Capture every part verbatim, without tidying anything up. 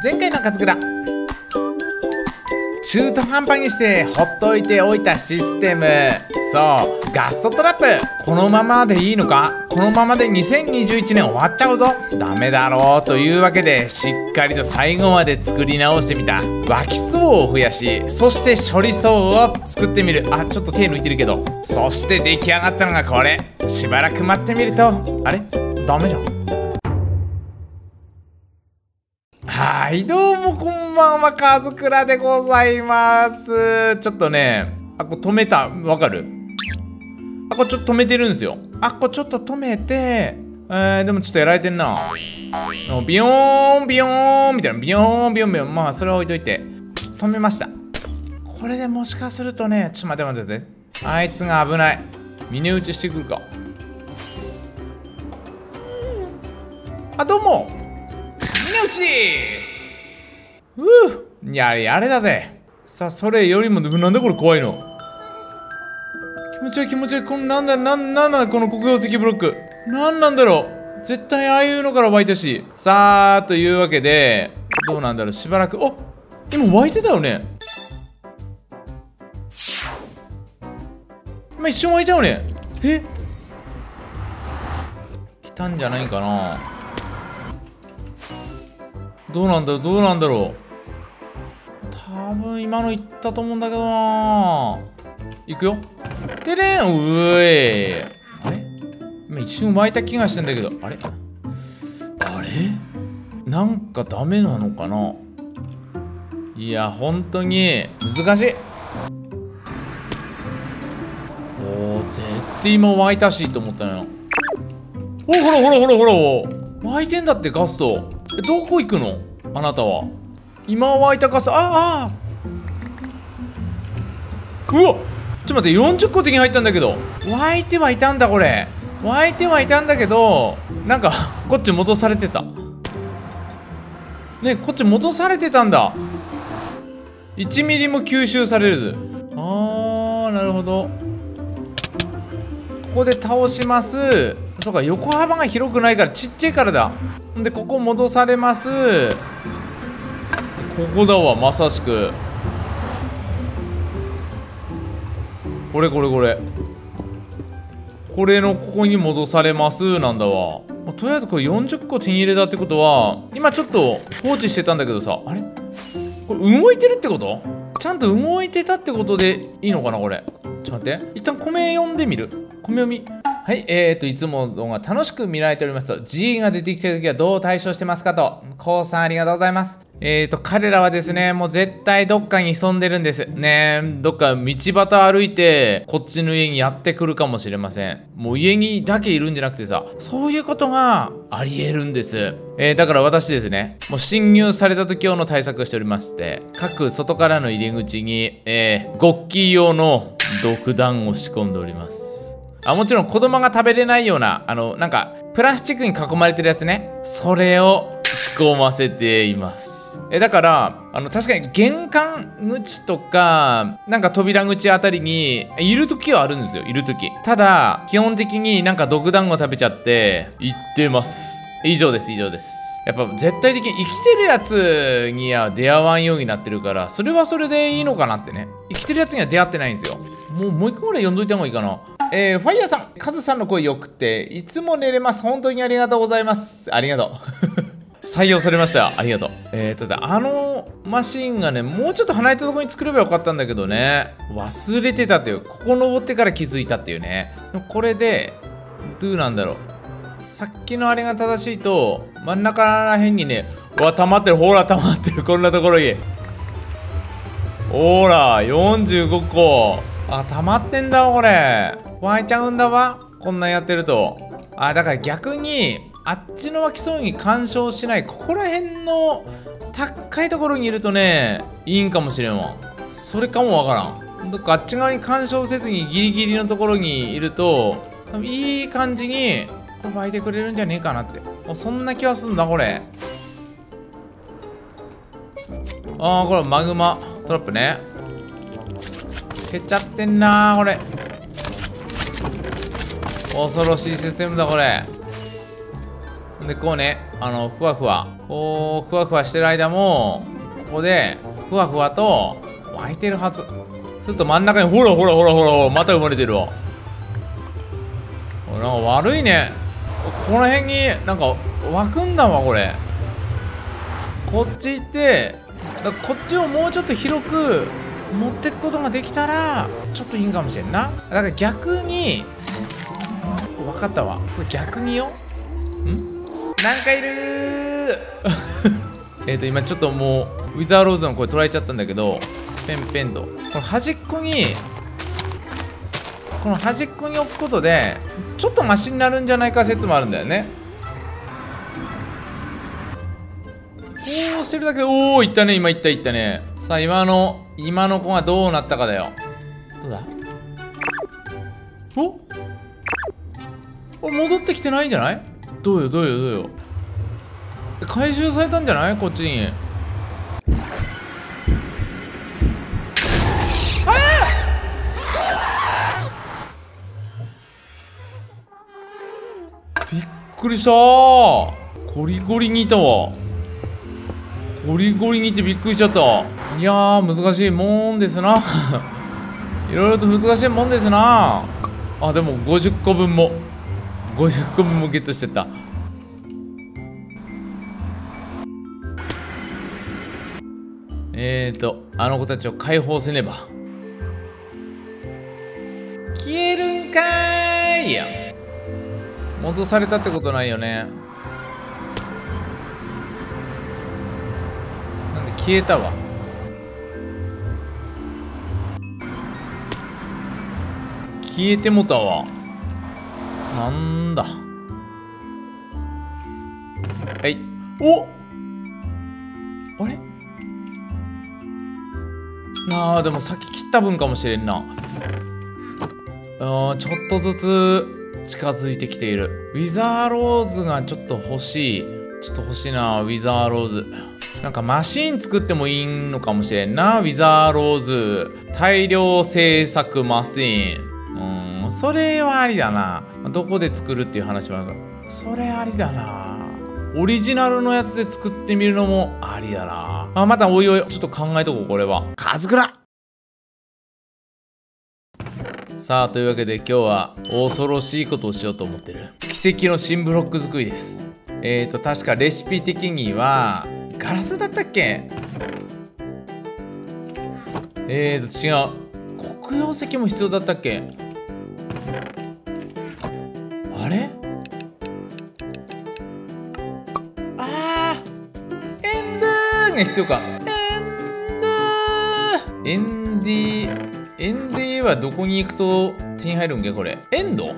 前回のカツグラ、中途半端にしてほっといておいたシステム、そう、ガストトラップ。このままでいいのか、このままでにせんにじゅういちねん終わっちゃうぞ、ダメだろうというわけで、しっかりと最後まで作り直してみた。脇層を増やし、そして処理層を作ってみる。あ、ちょっと手抜いてるけど。そして出来上がったのがこれ。しばらく待ってみると、あれ、ダメじゃん。はい、どうもこんばんは、カズクラでございます。ちょっとね、あ、これ止めた、わかる？あ、これちょっと止めてるんですよ。あ、これちょっと止めて、えー、でもちょっとやられてんな。ビヨーンビヨーンみたいな、ビヨーンビヨーンビヨーン。まあそれは置いといて、止めました。これでもしかするとね、ちょっと待って待って待って、あいつが危ない。峰打ちしてくるか。あ、どうも峰打ちです。うぅ、やれやれだぜ。さあ、それよりも、なんだこれ、怖いの。気持ち悪い気持ち悪い。このなんだなんなんだこの黒曜石ブロック、なんなんだろう。絶対ああいうのから湧いたし。さあ、というわけで、どうなんだろう、しばらく。お、今湧いてたよね。今一瞬湧いたよね。え、来たんじゃないかな。どうなんだろう、どうなんだろう。多分今の言ったと思うんだけどな。いくよ。てれん、うーい。あれ、今一瞬湧いた気がしてんだけど、あれあれ、なんかダメなのかな。いや、本当に難しい。おー、絶対今湧いたしと思ったのよ。ほらほらほらほらほら、湧いてんだって、ガスト。どこ行くのあなたは。今湧いたガス、ああ、うわ、ちょっと待って、よんじゅっこ的に入ったんだけど。湧いてはいたんだ、これ。湧いてはいたんだけど、なんかこっち戻されてたね。こっち戻されてたんだ。いちミリも吸収されず。ああ、なるほど。ここで倒します。そうか、横幅が広くないから、ちっちゃいからだ。で、ここ戻されます。ここだわ、まさしく。これこれこれこれのここに戻されますなんだわ。とりあえずこれよんじゅっこ手に入れたってことは、今ちょっと放置してたんだけどさ、あれ、これ動いてるってこと？ちゃんと動いてたってことでいいのかな、これ。ちょっと待って、一旦米読んでみる。米読み。はい、えーと、いつも動画楽しく見られておりますと、 G が出てきた時はどう対処してますかと。コウさん、ありがとうございます。えーと、彼らはですね、もう絶対どっかに潜んでるんですね。どっか道端歩いて、こっちの家にやってくるかもしれません。もう家にだけいるんじゃなくてさ、そういうことがありえるんです。えー、だから私ですね、もう侵入された時用の対策をしておりまして、各外からの入り口に、えー、ゴッキー用の毒弾を仕込んでおります。あ、もちろん子供が食べれないような、あの、なんかプラスチックに囲まれてるやつね。それを仕込ませています。え、だから、あの、確かに玄関口とか、なんか扉口あたりにいる時はあるんですよ、いる時。ただ基本的になんか毒団子食べちゃって行ってます。以上です、以上です。やっぱ絶対的に生きてるやつには出会わんようになってるから、それはそれでいいのかなってね。生きてるやつには出会ってないんですよ。もうもう一個ぐらい読んどいた方がいいかな。えー、ファイヤーさん、カズさんの声よくて、いつも寝れます。本当にありがとうございます。ありがとう。採用されました。ありがとう。えー、ただ、あのマシンがね、もうちょっと離れたところに作ればよかったんだけどね。忘れてたっていう、ここ登ってから気づいたっていうね。これで、どうなんだろう。さっきのあれが正しいと、真ん中ら辺にね、うわ、溜まってる、ほら、溜まってる、こんなところに。ほら、よんじゅうごこ。あ、溜まってんだ、これ。湧いちゃうんだわ、こんなんやってると。あ、だから逆にあっちの湧きそうに干渉しない、ここら辺の高いところにいるとね、いいんかもしれんわ。それかもわからん。どっかあっち側に干渉せずにギリギリのところにいると、いい感じにこう湧いてくれるんじゃねえかなって、そんな気はすんだ、これ。ああ、これマグマトラップね。蹴っちゃってんなー、これ。恐ろしいシステムだ、これ。でこうね、あのふわふわこうふわふわしてる間もここでふわふわと湧いてるはず。すると真ん中にほらほらほらほらまた生まれてるわ。なんか悪いね、この辺になんか湧くんだわ。これこっち行ってだ、こっちをもうちょっと広く持っていくことができたらちょっといいかもしれんな。だから逆に分かったわ、これ逆によんなんかいるーえっと今ちょっともうウィザーローズの声捉えちゃったんだけど、ペンペンとこの端っこにこの端っこに置くことでちょっとマシになるんじゃないか説もあるんだよね。こうしてるだけでおおいったね、今いったいったね。さあ今の今の子がどうなったかだよ。どうだ、おっ戻ってきてないんじゃない？どうよどうよどうよ、回収されたんじゃない？こっちに。びっくりしたー、ゴリゴリにいたわ。ゴリゴリにいてびっくりしちゃった。いやー難しいもんですな色々と難しいもんですな。あでもごじゅっこぶんもごじゅっこぶんもゲットしてった。えーとあの子たちを解放せねば。消えるんかーいや戻されたってことないよね。なんで消えたわ。消えてもたわ。なんだ、はい、おあれなあ、でも先切った分かもしれんな。あちょっとずつ近づいてきている。ウィザーローズがちょっと欲しい、ちょっと欲しいなウィザーローズ。なんかマシーン作ってもいいのかもしれんな、ウィザーローズ大量製作マシーン。うんそれはありだな。どこで作るっていう話もあるが、それありだな。オリジナルのやつで作ってみるのもありだな。あまたおいおいちょっと考えとこう。これはカズクラ。さあというわけで今日は恐ろしいことをしようと思ってる。奇跡の新ブロック作りです。えーと確かレシピ的にはガラスだったっけ。えーと違う、黒曜石も必要だったっけ。あれあーエンダーが必要か。エンダーエンディーエンディはどこに行くと手に入るんけこれ。エンド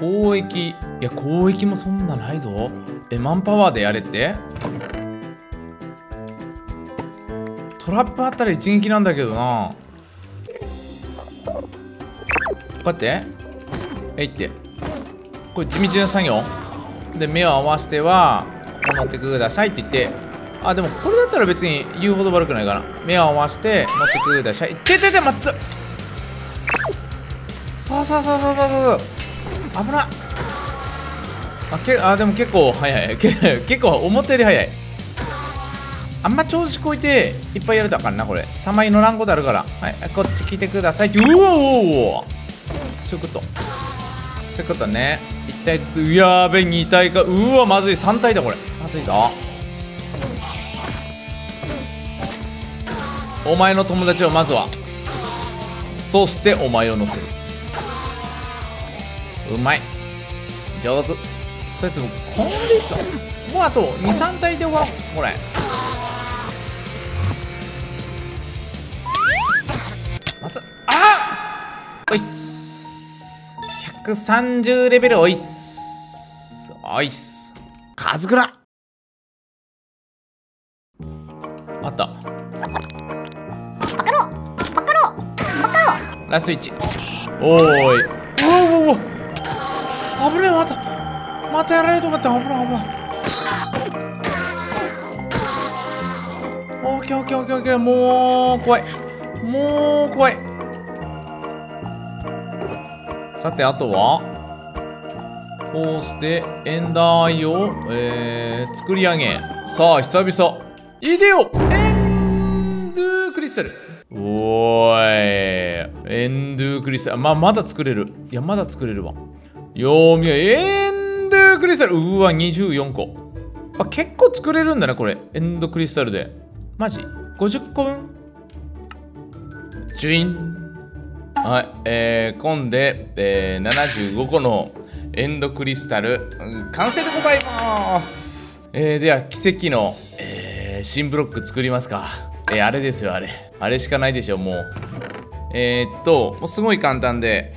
交易、いや交易もそんなないぞ。えマンパワーでやれって。トラップあったら一撃なんだけどな。こうやってえいってこれ地道な作業で目を合わせてはこうなってくださいって言って、あでもこれだったら別に言うほど悪くないかな。目を合わせて持ってください。てててまっつそうそうそうそうそうそう危な。あけあでも結構早い結構思ったより早い。あんま調子こいていっぱいやるだからな、これたまに乗らんことあるから。はいこっち来てくださいって。うおおおそういうことそういうことね。いったいずつ、うやーべにたいか。うわまずいさんたいだこれ、まずいぞ。お前の友達をまずは、そしてお前を乗せる。うまい上手。とりあえずもうこんでいった。もうあとにさんたいで終わろうこれ。まずあおいっすひゃくさんじゅうレベルおいっすおいっすカズクラあったバカローバカローバカローラスイッチおーいおお危ねえ、またまたやられとかった危ない危ない。オーケーオーケーオーケーオーケーもう怖いもう怖い。さてあとはこうしてエンダーアイを、えー、作り上げ、さあ久々イデオエンドゥクリスタル。おーい、エンドゥクリスタル、まあ、まだ作れる、いやまだ作れるわよー。みやエンドゥクリスタル、うわにじゅうよんこ、あ結構作れるんだなこれ。エンドクリスタルでマジごじゅっこぶん。ジュイン、はい、えー、今で、えー、ななじゅうごこのエンドクリスタル、うん、完成でございます。えー、では奇跡の、えー、新ブロック作りますか。えー、あれですよ、あれあれしかないでしょもう。えー、っともうすごい簡単で、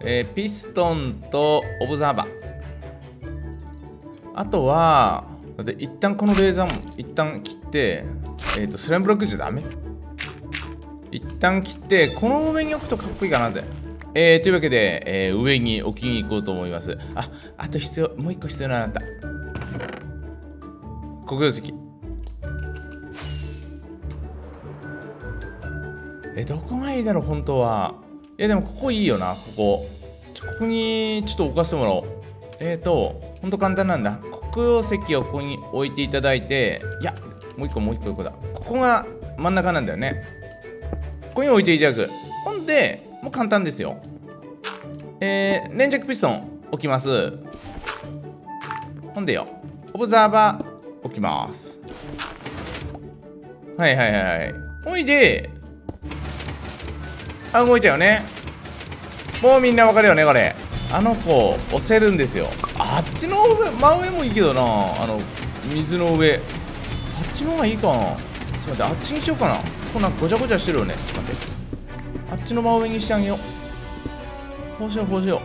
えー、ピストンとオブザーバー、あとはで一旦このレーザーも一旦切って、えー、っとスライムブロックじゃダメ、一旦切ってこの上に置くとかっこいいかなって、えー、というわけで、えー、上に置きに行こうと思います。ああと必要、もう一個必要なのあった、黒曜石。えどこがいいだろう本当は。いやでもここいいよな、ここちょここにちょっと置かせてもらおう。えっ、ー、とほんと簡単なんだ。黒曜石をここに置いていただいて、いやもう一個もう一個、ここだ、ここが真ん中なんだよね。ここに置いていただく。ほんで、もう簡単ですよ。えー、粘着ピストン置きます。ほんでよ、オブザーバー置きます。はいはいはい。ほいで、あ、動いたよね。もうみんなわかるよね、これ。あの子、押せるんですよ。あっちの上、真上もいいけどな。あの、水の上。あっちの方がいいかな。ちょっと待って、あっちにしようかな。こんなごちゃごちゃしてるよね。ちょっと待って。あっちの真上にしてあげよう。こうしよう、こうしよう。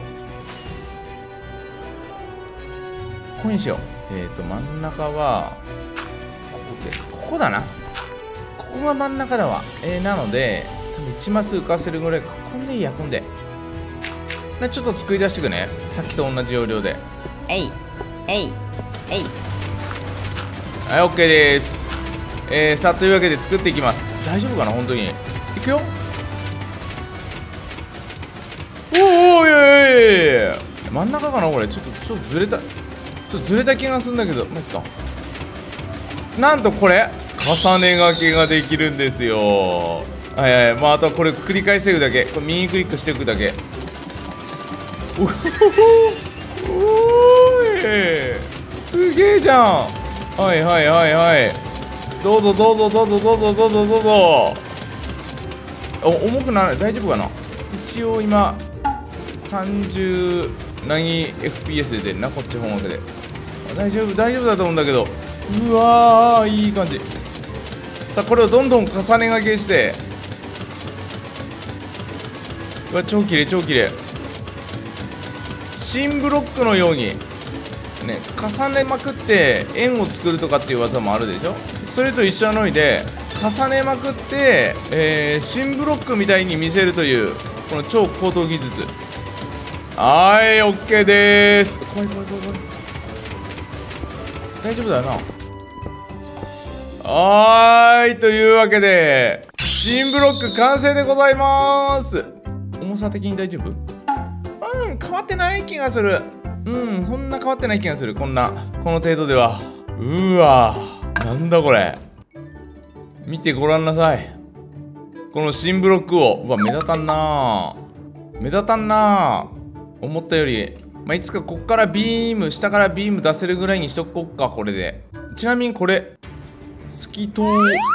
ここにしよう。えっと、真ん中は、ここで、ここだな。ここが真ん中だわ。えー、なので、多分いちマス浮かせるぐらい、こんでいいや、こんで。ちょっと作り出していくね。さっきと同じ要領で。えい、えい、えい。はい、OK です。えー、さあ、というわけで作っていきます。大丈夫かな本当に。いくよ。おお、いやいやいやいや、真ん中かなこれ。ちょっとちょっとずれた、ちょっとずれた気がするんだけど、まあ、いっか。なんとこれ重ね掛けができるんですよ。はいはい、まああとはこれ繰り返していくだけ、これ右クリックしていくだけ。おおおーい、すげえじゃん。はいはいはいはい、どうぞどうぞどうぞどうぞどうぞどうぞ。お、重くなら大丈夫かな。一応今さんじゅう何 エフピーエス 出てるな、こっち本枠で。大丈夫大丈夫だと思うんだけど。うわー、いい感じ。さあこれをどんどん重ね掛けして、うわ超綺麗超綺麗、新ブロックのようにね、重ねまくって円を作るとかっていう技もあるでしょ。それと一緒のいで重ねまくって、えー、新ブロックみたいに見せるというこの超高等技術。はーい、 OK でーす。怖い怖い怖い怖い、大丈夫だよな。はーい、というわけで新ブロック完成でございまーす。重さ的に大丈夫？うん、変わってない気がする。うん、そんな変わってない気がする。こんな、この程度では。うーわー、なんだこれ。見てごらんなさい。この新ブロックを。うわ、目立たんなー。目立たんなー。思ったより。まあ、いつかこっからビーム、下からビーム出せるぐらいにしとこっか、これで。ちなみにこれ、透き通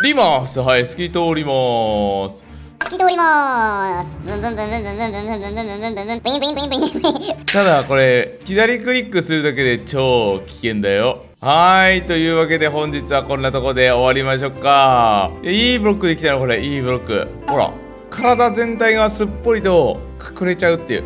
ります。はい、透き通ります。透き通ります。ただこれ左クリックするだけで超危険だよ。はーい、というわけで本日はこんなとこで終わりましょうか。いいブロックできたのこれ、いいブロック。ほら体全体がすっぽりと隠れちゃうっていう、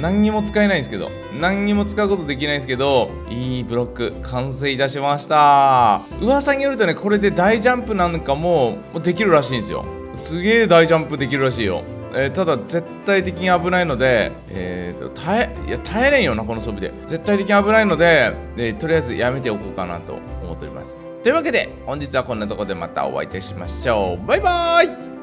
何にも使えないんですけど、何にも使うことできないんですけど、いいブロック完成いたしました。噂によるとね、これで大ジャンプなんかもできるらしいんですよ。すげえ大ジャンプできるらしいよ。えー、ただ絶対的に危ないので、えーと耐えいや耐えれんよなこの装備で。絶対的に危ないので、えー、とりあえずやめておこうかなと思っております。というわけで本日はこんなとこでまたお会いいたしましょう。バイバーイ。